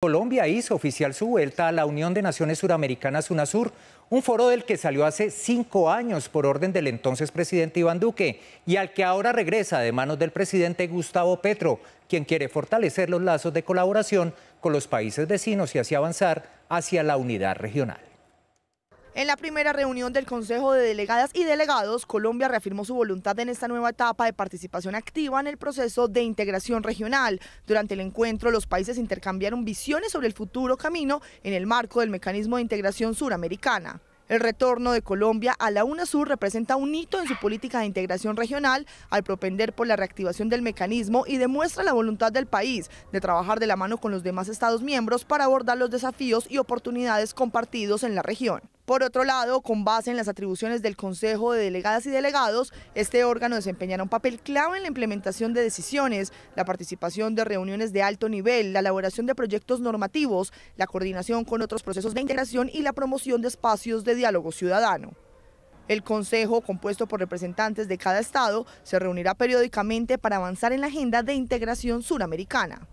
Colombia hizo oficial su vuelta a la Unión de Naciones Suramericanas UNASUR, un foro del que salió hace 5 años por orden del entonces presidente Iván Duque y al que ahora regresa de manos del presidente Gustavo Petro, quien quiere fortalecer los lazos de colaboración con los países vecinos y así avanzar hacia la unidad regional. En la primera reunión del Consejo de Delegadas y Delegados, Colombia reafirmó su voluntad en esta nueva etapa de participación activa en el proceso de integración regional. Durante el encuentro, los países intercambiaron visiones sobre el futuro camino en el marco del Mecanismo de Integración Suramericana. El retorno de Colombia a la UNASUR representa un hito en su política de integración regional al propender por la reactivación del mecanismo y demuestra la voluntad del país de trabajar de la mano con los demás Estados miembros para abordar los desafíos y oportunidades compartidos en la región. Por otro lado, con base en las atribuciones del Consejo de Delegadas y Delegados, este órgano desempeñará un papel clave en la implementación de decisiones, la participación de reuniones de alto nivel, la elaboración de proyectos normativos, la coordinación con otros procesos de integración y la promoción de espacios de diálogo ciudadano. El Consejo, compuesto por representantes de cada estado, se reunirá periódicamente para avanzar en la agenda de integración suramericana.